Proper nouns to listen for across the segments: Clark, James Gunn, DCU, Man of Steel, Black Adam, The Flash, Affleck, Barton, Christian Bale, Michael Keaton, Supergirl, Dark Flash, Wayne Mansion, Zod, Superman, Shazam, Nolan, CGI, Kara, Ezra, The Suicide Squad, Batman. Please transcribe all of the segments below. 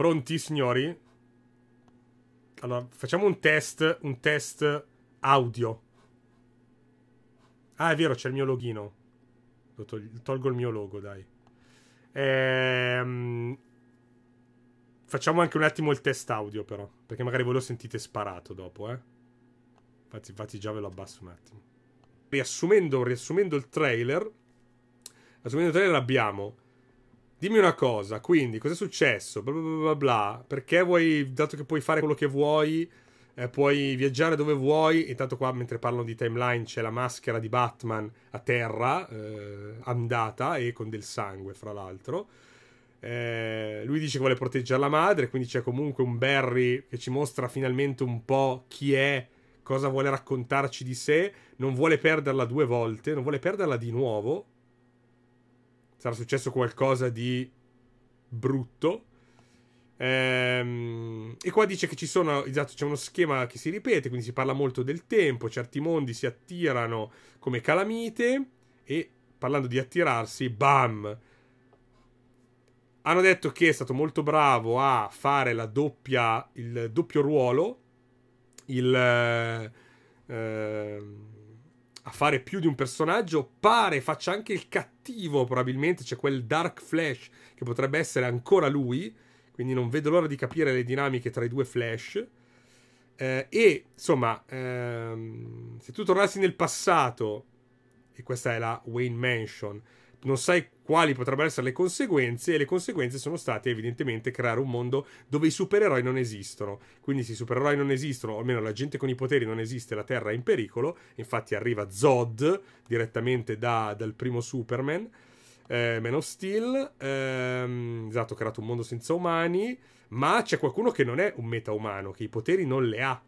Pronti, signori? Allora, facciamo un test audio. Ah, è vero, c'è il mio loghino. Tolgo il mio logo, dai. Facciamo anche un attimo il test audio, però, perché magari voi lo sentite sparato dopo, eh. Infatti già ve lo abbasso un attimo. Riassumendo il trailer, abbiamo... Dimmi una cosa, quindi, cos'è successo? Bla bla bla bla. Perché vuoi, dato che puoi fare quello che vuoi, puoi viaggiare dove vuoi. Intanto qua, mentre parlano di timeline, c'è la maschera di Batman a terra, andata e con del sangue, fra l'altro. Lui dice che vuole proteggere la madre, quindi c'è comunque un Barry che ci mostra finalmente un po' chi è, cosa vuole raccontarci di sé. Non vuole perderla due volte, non vuole perderla di nuovo. Sarà successo qualcosa di brutto. E qua dice che ci sono, esatto, c'è uno schema che si ripete, quindi si parla molto del tempo, certi mondi si attirano come calamite, e parlando di attirarsi, bam! Hanno detto che è stato molto bravo a fare il doppio ruolo, a fare più di un personaggio. Pare faccia anche il cattivo, probabilmente c'è quel Dark Flash che potrebbe essere ancora lui, quindi non vedo l'ora di capire le dinamiche tra i due Flash. E insomma, se tu tornassi nel passato, e questa è la Wayne Mansion, non sai quali potrebbero essere le conseguenze, e le conseguenze sono state evidentemente creare un mondo dove i supereroi non esistono. Quindi se i supereroi non esistono, o almeno la gente con i poteri non esiste, la Terra è in pericolo. Infatti arriva Zod direttamente dal primo Superman, Man of Steel, esatto, ha creato un mondo senza umani, ma c'è qualcuno che non è un metaumano, che i poteri non li ha,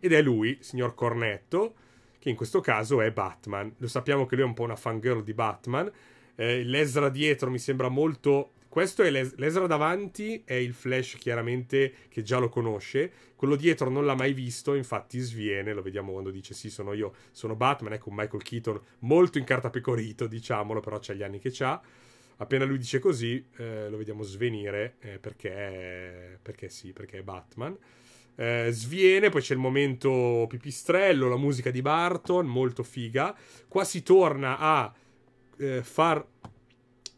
ed è lui, signor Cornetto, che in questo caso è Batman. Lo sappiamo che lui è un po' una fangirl di Batman. L'Ezra dietro mi sembra molto... Questo è l'Ezra davanti, è il Flash chiaramente che già lo conosce. Quello dietro non l'ha mai visto, infatti sviene, lo vediamo quando dice sì, sono io, sono Batman. Ecco, Michael Keaton molto incartapecorito, diciamolo, però c'ha gli anni che c'ha. Appena lui dice così, lo vediamo svenire, perché è Batman. Sviene, poi c'è il momento pipistrello, la musica di Barton, molto figa. Qua si torna a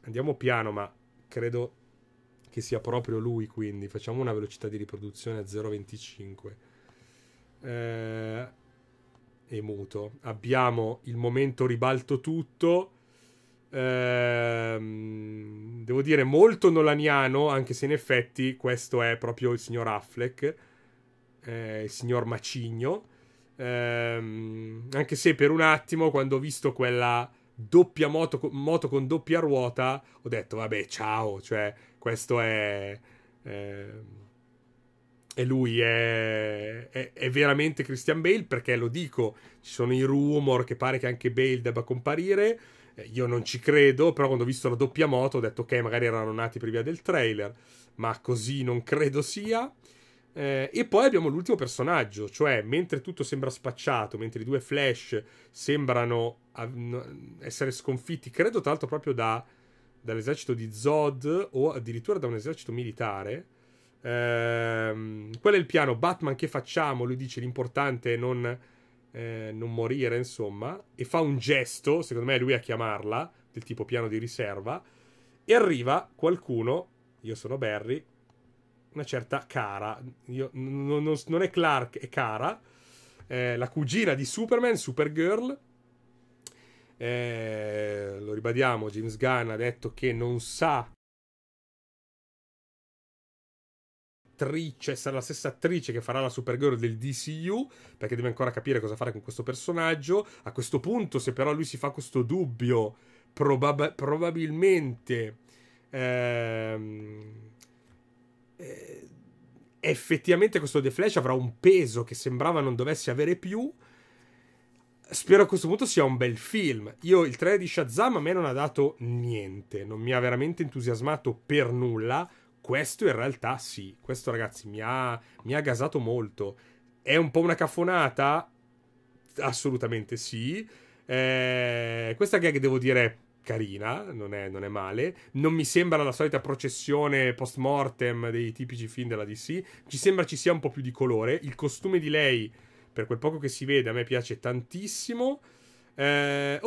andiamo piano, ma credo che sia proprio lui, quindi facciamo una velocità di riproduzione a 0,25 e muto. Abbiamo il momento ribalto tutto, devo dire molto nolaniano, anche se in effetti questo è proprio il signor Affleck, il signor Macigno, anche se per un attimo, quando ho visto quella doppia moto con doppia ruota, ho detto vabbè, ciao, cioè questo è lui, è veramente Christian Bale, perché lo dico, ci sono i rumor che pare che anche Bale debba comparire, io non ci credo, però quando ho visto la doppia moto ho detto ok, magari erano nati per via del trailer, ma così non credo sia. E poi abbiamo l'ultimo personaggio, cioè mentre tutto sembra spacciato, mentre i due Flash sembrano essere sconfitti, credo tra l'altro proprio dall'esercito di Zod, o addirittura da un esercito militare, quello è il piano. Batman, che facciamo? Lui dice l'importante è non morire, insomma, e fa un gesto, secondo me è lui a chiamarla, del tipo piano di riserva, e arriva qualcuno, io sono Barry, una certa Kara. Non è Clark, è Kara, la cugina di Superman, Supergirl. Lo ribadiamo, James Gunn ha detto che non sa, sarà la stessa attrice che farà la Supergirl del DCU, perché deve ancora capire cosa fare con questo personaggio. A questo punto, se però lui si fa questo dubbio, probabilmente effettivamente questo The Flash avrà un peso che sembrava non dovesse avere più. Spero a questo punto sia un bel film. Il trailer di Shazam a me non ha dato niente, non mi ha veramente entusiasmato per nulla. Questo in realtà sì, questo ragazzi mi ha gasato molto. È un po' una caffonata? Assolutamente sì. Questa gag, devo dire, carina, non è male. Non mi sembra la solita processione post mortem dei tipici film della DC. Ci sembra ci sia un po' più di colore. Il costume di lei, per quel poco che si vede, a me piace tantissimo. Io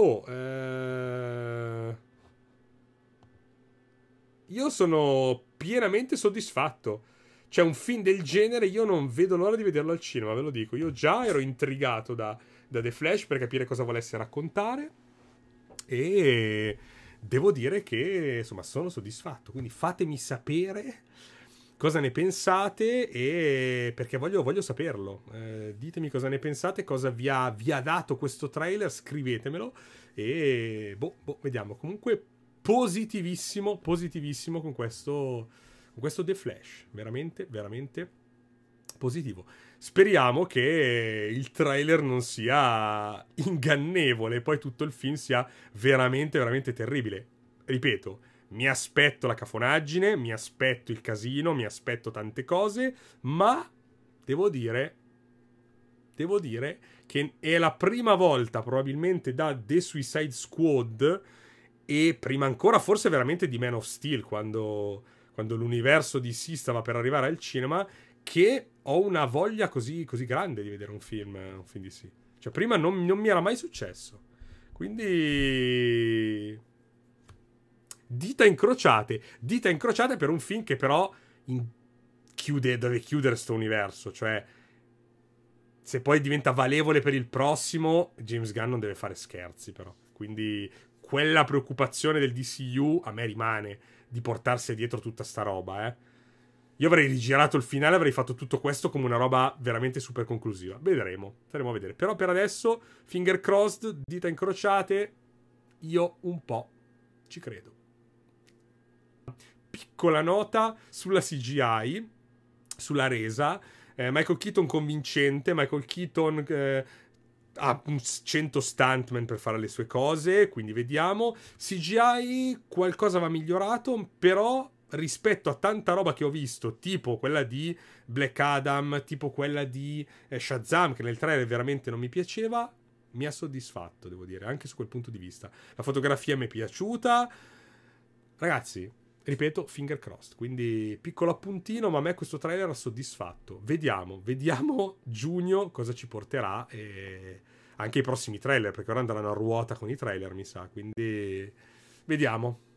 sono pienamente soddisfatto. Cioè, un film del genere io non vedo l'ora di vederlo al cinema, ve lo dico. Io già ero intrigato da The Flash per capire cosa volesse raccontare, e devo dire che, insomma, sono soddisfatto. Quindi fatemi sapere cosa ne pensate, e perché voglio saperlo. Ditemi cosa ne pensate, cosa vi ha dato questo trailer, scrivetemelo, e boh, vediamo. Comunque positivissimo con questo The Flash, veramente positivo. Speriamo che il trailer non sia ingannevole e poi tutto il film sia veramente terribile. Ripeto, mi aspetto la cafonaggine, mi aspetto il casino, mi aspetto tante cose, ma devo dire che è la prima volta, probabilmente da The Suicide Squad, e prima ancora forse veramente di Man of Steel, quando l'universo DC stava per arrivare al cinema, che ho una voglia così grande di vedere un film DC. Cioè, prima non mi era mai successo. Quindi dita incrociate per un film che però deve chiudere sto universo. Cioè, se poi diventa valevole per il prossimo, James Gunn non deve fare scherzi, però. Quindi quella preoccupazione del DCU a me rimane, di portarsi dietro tutta sta roba, eh. Io avrei rigirato il finale, avrei fatto tutto questo come una roba veramente super conclusiva. Vedremo, staremo a vedere. Però per adesso, finger crossed, dita incrociate, io un po' ci credo. Piccola nota sulla CGI, sulla resa. Michael Keaton convincente, Michael Keaton... ha 100 stuntman per fare le sue cose, quindi vediamo. CGI qualcosa va migliorato, però rispetto a tanta roba che ho visto, tipo quella di Black Adam, tipo quella di Shazam, che nel trailer veramente non mi piaceva, mi ha soddisfatto, devo dire, anche su quel punto di vista. La fotografia mi è piaciuta, ragazzi, ripeto, finger crossed. Quindi piccolo appuntino, ma a me questo trailer ha soddisfatto. Vediamo giugno cosa ci porterà, e anche i prossimi trailer, perché ora andranno a ruota con i trailer, mi sa. Quindi vediamo.